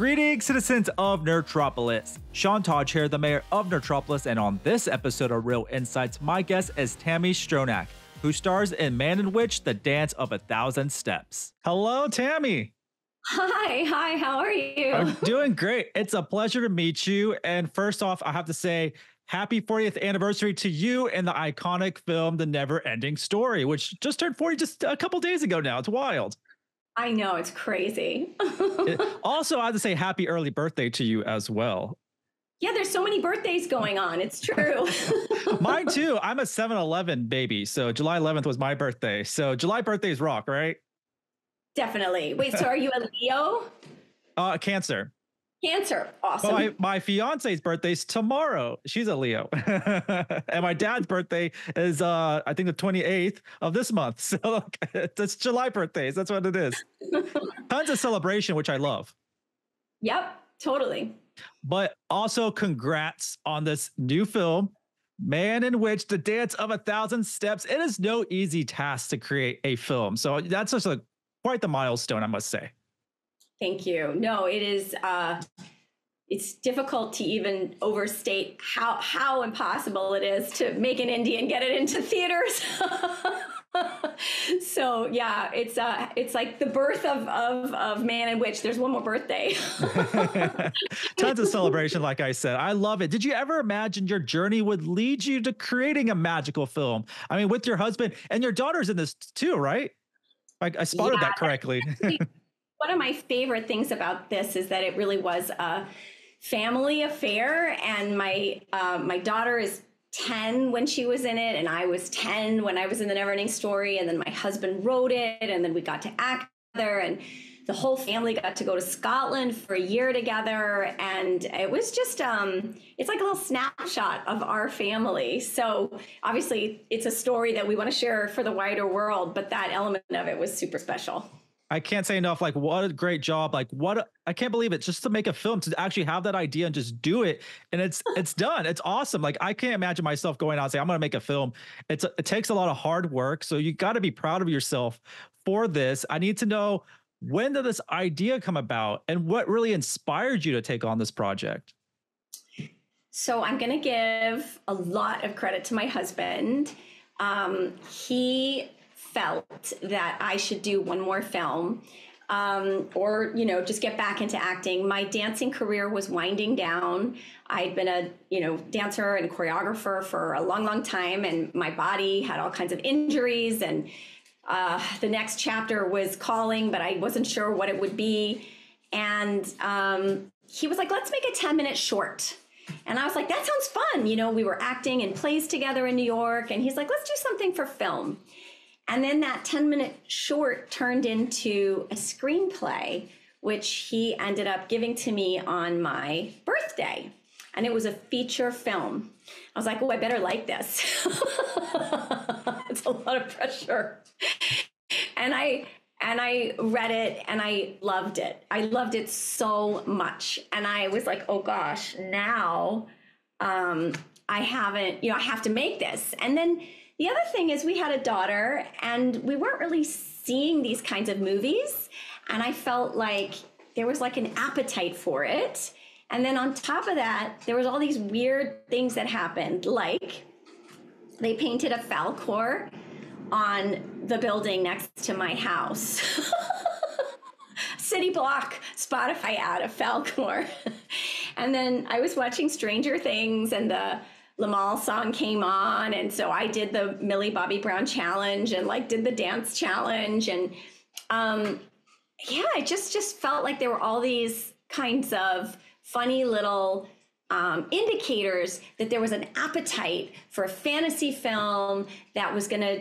Greetings, citizens of Nerdtropolis. Sean Tajipour here, the mayor of Nerdtropolis, and on this episode of Real Insights, my guest is Tami Stronach, who stars in Man and Witch, The Dance of a Thousand Steps. Hello, Tami. Hi, how are you? I'm doing great. It's a pleasure to meet you. And first off, I have to say, happy 40th anniversary to you and the iconic film, The NeverEnding Story, which just turned 40 just a couple days ago now. It's wild. I know, it's crazy. Also, I have to say happy early birthday to you as well. Yeah, there's so many birthdays going on. It's true. Mine too. I'm a 7-Eleven baby. So July 11th was my birthday. So July birthdays rock, right? Definitely. Wait, so are you a Leo? Cancer. Cancer. Awesome. Well, my fiance's birthday's tomorrow. She's a Leo. And my dad's birthday is, I think, the 28th of this month. So that's July birthdays. That's what it is. Tons of celebration, which I love. Yep, totally. But also congrats on this new film, Man and Witch, The Dance of a Thousand Steps. It is no easy task to create a film. So that's just quite the milestone, I must say. Thank you. No, it is, it's difficult to even overstate how impossible it is to make an indie and get it into theaters. So yeah, it's like the birth of Man and Witch. There's one more birthday. Tons of celebration, like I said. I love it. Did you ever imagine your journey would lead you to creating a magical film? I mean, with your husband and your daughter's in this too, right? I spotted that correctly. One of my favorite things about this is that it really was a family affair, and my daughter is 10 when she was in it, and I was 10 when I was in The NeverEnding Story, and then my husband wrote it, and then we got to act together, and the whole family got to go to Scotland for a year together, and it was just, it's like a little snapshot of our family. So obviously it's a story that we want to share for the wider world, but that element of it was super special. I can't say enough, like, what a great job. Like, I can't believe it, just to make a film, to actually have that idea and just do it. And it's done. It's awesome. Like, I can't imagine myself going out and saying, I'm going to make a film. It takes a lot of hard work. So you got to be proud of yourself for this. I need to know, when did this idea come about and what really inspired you to take on this project? So I'm going to give a lot of credit to my husband. He felt that I should do one more film, or, you know, just get back into acting. My dancing career was winding down. I'd been a, dancer and choreographer for a long, long time, and my body had all kinds of injuries, and the next chapter was calling, but I wasn't sure what it would be. And he was like, let's make a 10-minute short. And I was like, that sounds fun. You know, we were acting in plays together in New York, and he's like, let's do something for film. And then that 10-minute short turned into a screenplay, which he ended up giving to me on my birthday. And it was a feature film. I was like, oh, I better like this. It's a lot of pressure. And I read it and I loved it. I loved it so much. And I was like, oh gosh, now I haven't, I have to make this. And then the other thing is, we had a daughter and we weren't really seeing these kinds of movies. And I felt like there was like an appetite for it. And then on top of that, there was all these weird things that happened. Like, they painted a Falcor on the building next to my house. City block Spotify ad of Falcor. And then I was watching Stranger Things, and the Lamal song came on, and so I did the Millie Bobby Brown challenge and did the dance challenge, and yeah, I just felt like there were all these kinds of funny little indicators that there was an appetite for a fantasy film that was gonna,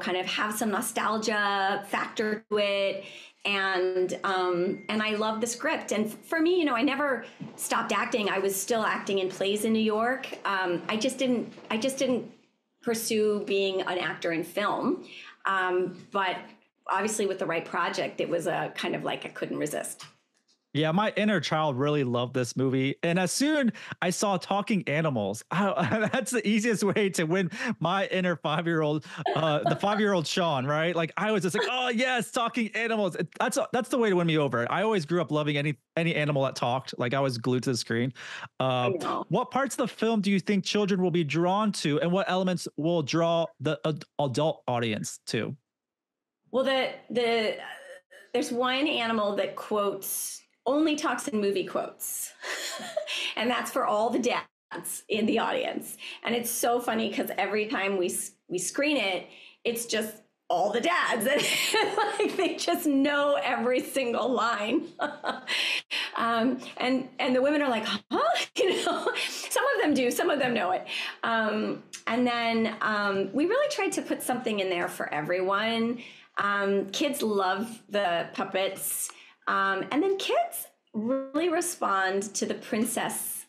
kind of have some nostalgia factor to it. And I loved the script. And for me, I never stopped acting. I was still acting in plays in New York. I just didn't pursue being an actor in film. But obviously with the right project, it was a kind of like, I couldn't resist. Yeah, my inner child really loved this movie. And as soon I saw talking animals, that's the easiest way to win my inner five-year-old, the five-year-old Sean, right? Like I was just like, oh yes, talking animals. That's the way to win me over. I always grew up loving any animal that talked. Like I was glued to the screen. What parts of the film do you think children will be drawn to, and what elements will draw the adult audience to? Well, there's one animal that only talks in movie quotes. And that's for all the dads in the audience. And it's so funny because every time we screen it, it's just all the dads. And like they just know every single line. And the women are like, huh? You know, some of them do, some of them know it. And then we really tried to put something in there for everyone. Kids love the puppets. And then kids really respond to the princess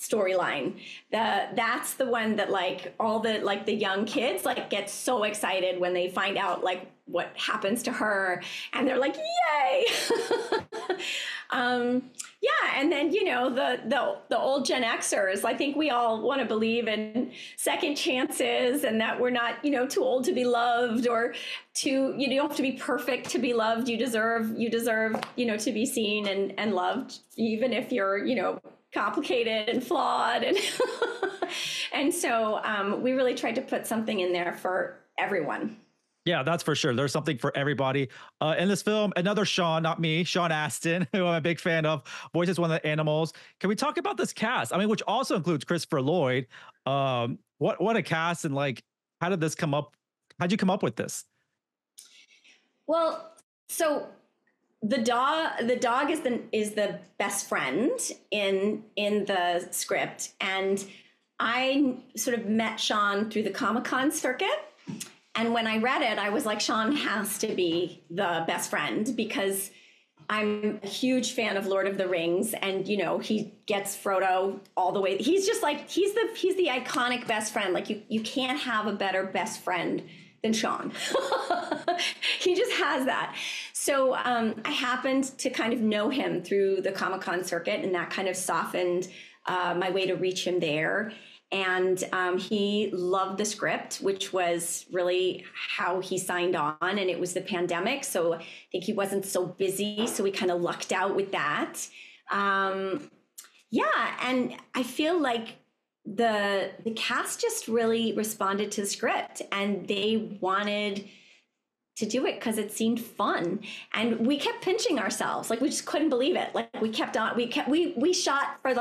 storyline. That's the one that all the young kids get so excited when they find out what happens to her, and they're like, yay. Yeah. And then, you know, the old Gen Xers, I think we all want to believe in second chances and that we're not, you know, too old to be loved, or you don't have to be perfect to be loved. You deserve, you know, to be seen and loved, even if you're, you know, complicated and flawed. And and so we really tried to put something in there for everyone. Yeah, that's for sure. There's something for everybody. In this film, another Sean, not me, Sean Astin, who I'm a big fan of, voices one of the animals. Can we talk about this cast? I mean, which also includes Christopher Lloyd. What a cast, and how did this come up? How'd you come up with this? Well, so the dog is the best friend in the script, and I sort of met Sean through the Comic-Con circuit. And when I read it, I was like, Sean has to be the best friend, because I'm a huge fan of Lord of the Rings, and you know, he gets Frodo all the way. He's just he's the iconic best friend. You can't have a better best friend than Sean. He just has that. So I happened to kind of know him through the Comic-Con circuit, and that kind of softened my way to reach him there. And he loved the script, which was really how he signed on. And it was the pandemic, so I think he wasn't so busy. So we kind of lucked out with that. Yeah, and I feel like the cast just really responded to the script, and they wanted to do it because it seemed fun. And we kept pinching ourselves. We just couldn't believe it. We shot for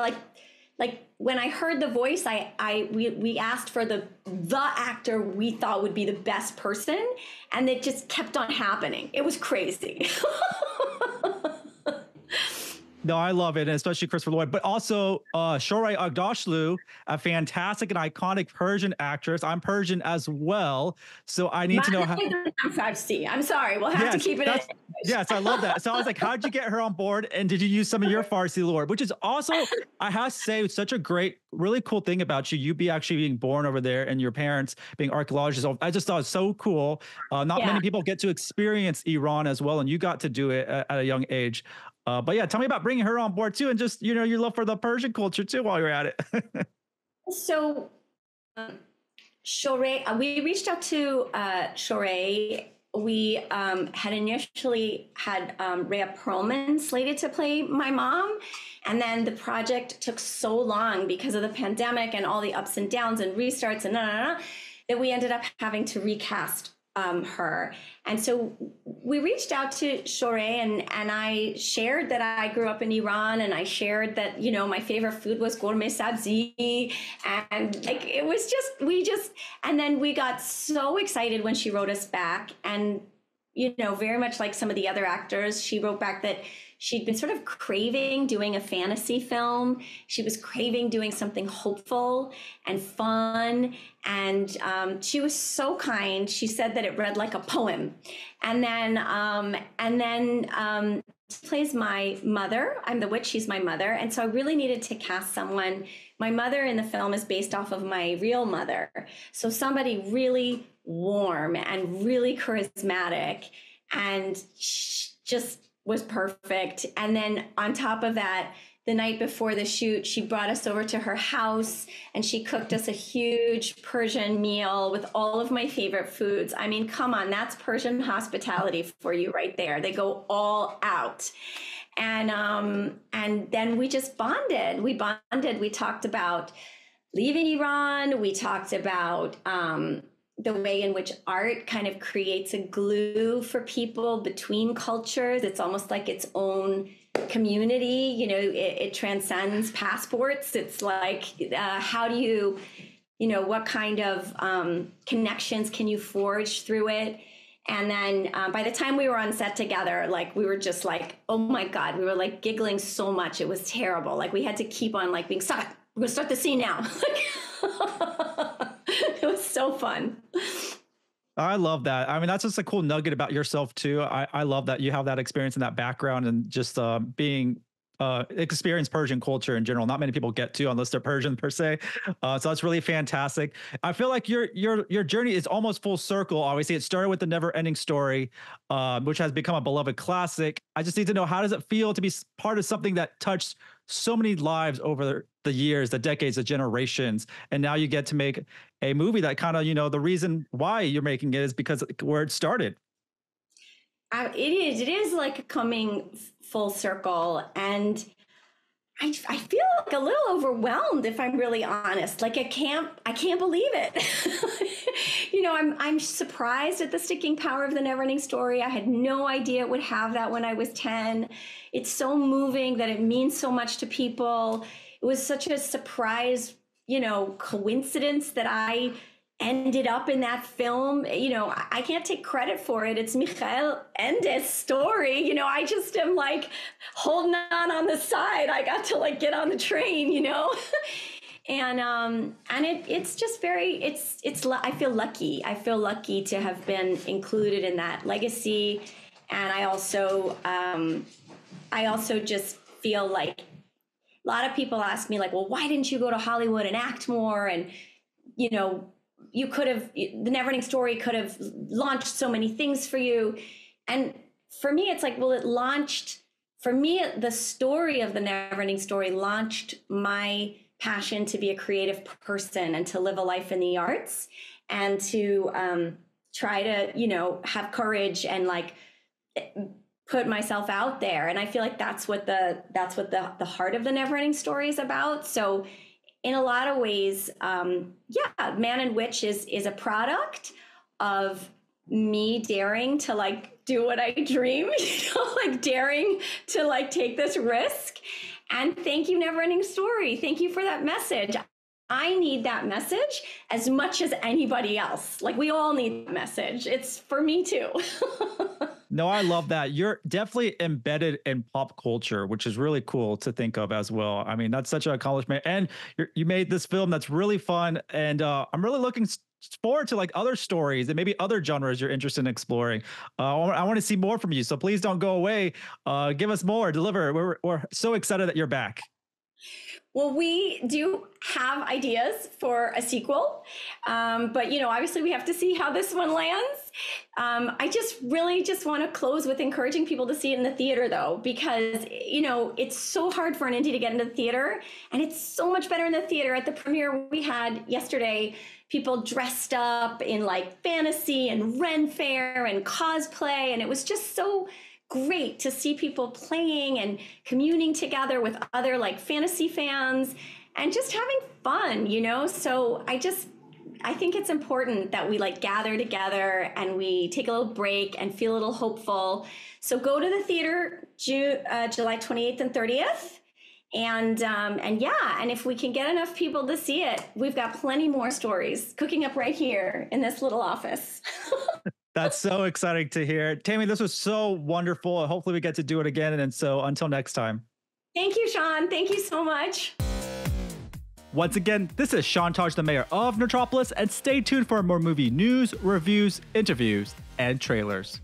when I heard the voice, we asked for the actor we thought would be the best person, and it just kept on happening. It was crazy. No, I love it, and especially Christopher Lloyd, but also Shohreh Aghdashloo, a fantastic and iconic Persian actress. I'm Persian as well, so I need to know how. I'm sorry, we'll have to keep it in. Yes, I love that. So I was like, how'd you get her on board, and did you use some of your Farsi lore? Which is also, I have to say, such a great, really cool thing about you. You be actually being born over there, and your parents being archaeologists. I just thought it was so cool. Not many people get to experience Iran as well, and you got to do it at a young age. But yeah, tell me about bringing her on board too, and just, you know, your love for the Persian culture too while you're at it. So Shohreh, we reached out to Shohreh. We had initially had Rhea Perlman slated to play my mom. And then the project took so long because of the pandemic and all the ups and downs and restarts and that we ended up having to recast her. And so we reached out to Shohreh, and I shared that I grew up in Iran, and I shared that, you know, my favorite food was gourmet sabzi, and it was and then we got so excited when she wrote us back. And, you know, very much like some of the other actors, she wrote back that she'd been sort of craving doing a fantasy film. She was craving doing something hopeful and fun. And she was so kind. She said that it read like a poem. And then she plays my mother. I'm the witch, she's my mother. And so I really needed to cast someone. My mother in the film is based off of my real mother. So somebody really warm and really charismatic, and just was perfect. And then on top of that, the night before the shoot, she brought us over to her house and she cooked us a huge Persian meal with all of my favorite foods. I mean, come on, that's Persian hospitality for you right there. They go all out. And then we just bonded. We talked about leaving Iran. We talked about the way in which art kind of creates a glue for people between cultures. It's almost like its own community, you know, it transcends passports. It's like, how do you, you know, what kind of connections can you forge through it? And then by the time we were on set together, like, we were just like, oh my God, we were like giggling so much. It was terrible. Like, we had to keep on like being, stop, we're gonna start the scene now. It was so fun. I love that. I mean, that's just a cool nugget about yourself too. I love that you have that experience and that background and just being experienced Persian culture in general. Not many people get to unless they're Persian per se. So that's really fantastic. I feel like your journey is almost full circle. Obviously, it started with The NeverEnding Story, which has become a beloved classic. I just need to know, how does it feel to be part of something that touched so many lives over the years, the decades, the generations, and now you get to make a movie that kind of, you know, the reason why you're making it is because where it started. It is like coming full circle, and I feel like a little overwhelmed, if I'm really honest. Like, I can't believe it. You know, I'm surprised at the sticking power of The NeverEnding Story. I had no idea it would have that when I was 10. It's so moving that it means so much to people. It was such a surprise, you know, coincidence that I ended up in that film. You know, I can't take credit for it. It's Michael Ende's story. You know, I just am like holding on the side. I got to like get on the train, you know, and it's just very, it's, I feel lucky. I feel lucky to have been included in that legacy. And I also just feel like, a lot of people ask me like, well, why didn't you go to Hollywood and act more? And, you know, you could have, The NeverEnding Story could have launched so many things for you. And for me, it's like, well, it launched, for me, the story of The NeverEnding Story launched my passion to be a creative person and to live a life in the arts and to try to, you know, have courage and like, put myself out there. And I feel like that's what the heart of The NeverEnding Story is about. So in a lot of ways, yeah, Man and Witch is a product of me daring to like do what I dream, you know, like daring to like take this risk. And thank you, NeverEnding Story. Thank you for that message. I need that message as much as anybody else. Like, we all need the message. It's for me too. No, I love that. You're definitely embedded in pop culture, which is really cool to think of as well. I mean, that's such an accomplishment. And you made this film that's really fun. And I'm really looking forward to like other stories and maybe other genres you're interested in exploring. I want to see more from you. So please don't go away. Give us more, deliver. We're so excited that you're back. Well, we do have ideas for a sequel, but, you know, obviously we have to see how this one lands. I just really just want to close with encouraging people to see it in the theater, though, because, you know, it's so hard for an indie to get into the theater, and it's so much better in the theater. At the premiere we had yesterday, people dressed up in like fantasy and Ren Fair and cosplay, and it was just so great to see people playing and communing together with other like fantasy fans and just having fun, you know? So I think it's important that we like gather together and we take a little break and feel a little hopeful. So go to the theater July 28th and 30th. And yeah, and if we can get enough people to see it, we've got plenty more stories cooking up right here in this little office. That's so exciting to hear. Tami, this was so wonderful. Hopefully we get to do it again. And so until next time. Thank you, Sean. Thank you so much. Once again, this is Sean Taj, the mayor of Nerdtropolis, and stay tuned for more movie news, reviews, interviews, and trailers.